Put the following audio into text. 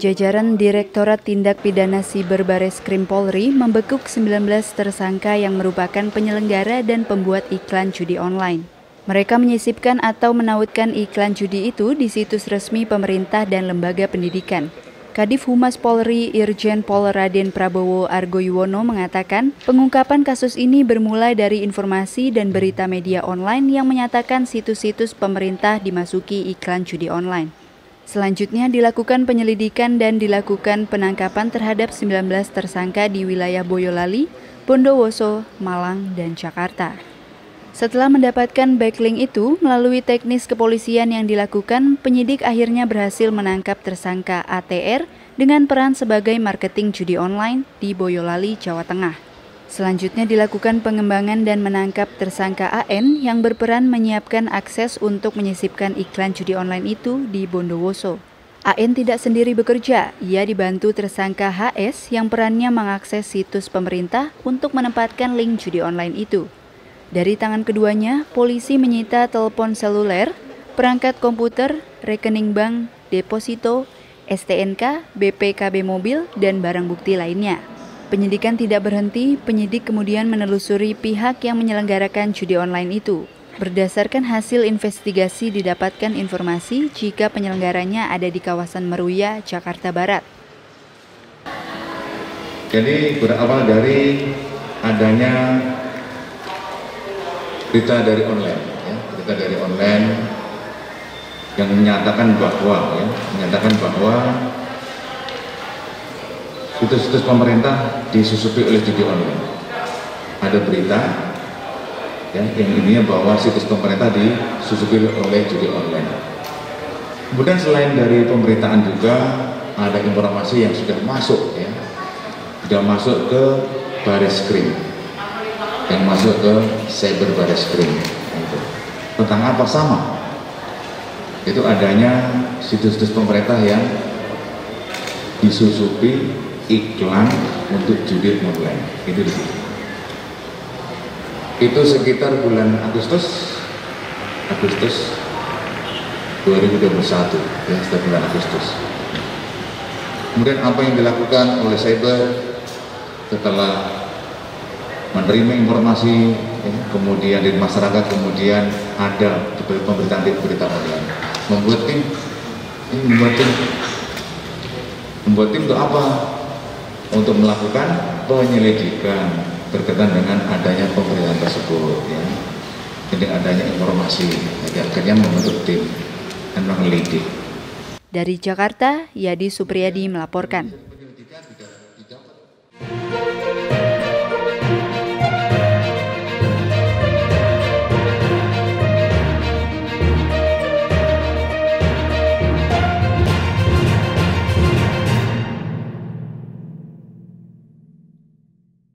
Jajaran Direktorat Tindak Pidana Siber Bareskrim Polri membekuk 19 tersangka yang merupakan penyelenggara dan pembuat iklan judi online. Mereka menyisipkan atau menautkan iklan judi itu di situs resmi pemerintah dan lembaga pendidikan. Kadif Humas Polri Irjen Pol Raden Prabowo Argo Yuwono mengatakan, pengungkapan kasus ini bermula dari informasi dan berita media online yang menyatakan situs-situs pemerintah dimasuki iklan judi online. Selanjutnya dilakukan penyelidikan dan dilakukan penangkapan terhadap 19 tersangka di wilayah Boyolali, Bondowoso, Malang, dan Jakarta. Setelah mendapatkan backlink itu, melalui teknis kepolisian yang dilakukan, penyidik akhirnya berhasil menangkap tersangka ATR dengan peran sebagai marketing judi online di Boyolali, Jawa Tengah. Selanjutnya dilakukan pengembangan dan menangkap tersangka AN yang berperan menyiapkan akses untuk menyisipkan iklan judi online itu di Bondowoso. AN tidak sendiri bekerja, ia dibantu tersangka HS yang perannya mengakses situs pemerintah untuk menempatkan link judi online itu. Dari tangan keduanya, polisi menyita telepon seluler, perangkat komputer, rekening bank, deposito, STNK, BPKB mobil, dan barang bukti lainnya. Penyidikan tidak berhenti, penyidik kemudian menelusuri pihak yang menyelenggarakan judi online itu. Berdasarkan hasil investigasi didapatkan informasi jika penyelenggaranya ada di kawasan Meruya, Jakarta Barat. Jadi berawal dari adanya berita dari online yang menyatakan bahwa situs-situs pemerintah disusupi oleh judi online. Ada berita yang intinya bahwa situs pemerintah disusupi oleh judi online. Kemudian selain dari pemberitaan juga ada informasi yang sudah masuk ke Bareskrim. Yang masuk ke Cyber Bareskrim tentang apa sama itu adanya situs-situs pemerintah yang disusupi iklan untuk judi online itu di situ. Itu sekitar bulan Agustus 2021 ya, setiap bulan Agustus. Kemudian apa yang dilakukan oleh Cyber setelah menerima informasi kemudian dari masyarakat, kemudian ada pemberitaan online, membuat tim untuk apa? Untuk melakukan penyelidikan berkaitan dengan adanya pemberitaan tersebut ya. Jadi adanya informasi, akhirnya membentuk tim dan meneliti. Dari Jakarta, Yadi Supriyadi melaporkan.